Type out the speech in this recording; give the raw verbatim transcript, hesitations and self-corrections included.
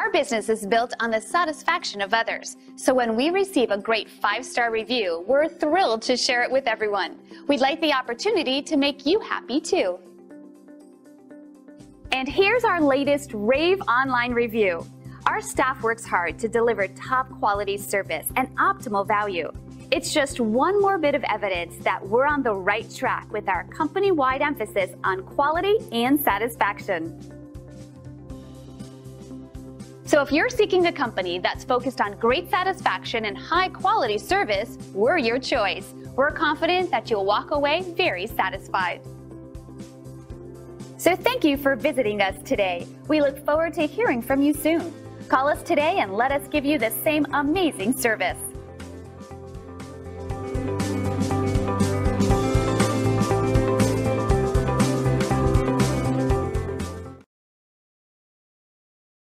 Our business is built on the satisfaction of others, so when we receive a great five-star review, we're thrilled to share it with everyone. We'd like the opportunity to make you happy too. And here's our latest rave online review. Our staff works hard to deliver top-quality service and optimal value. It's just one more bit of evidence that we're on the right track with our company-wide emphasis on quality and satisfaction. So if you're seeking a company that's focused on great satisfaction and high-quality service, we're your choice. We're confident that you'll walk away very satisfied. So thank you for visiting us today. We look forward to hearing from you soon. Call us today and let us give you the same amazing service.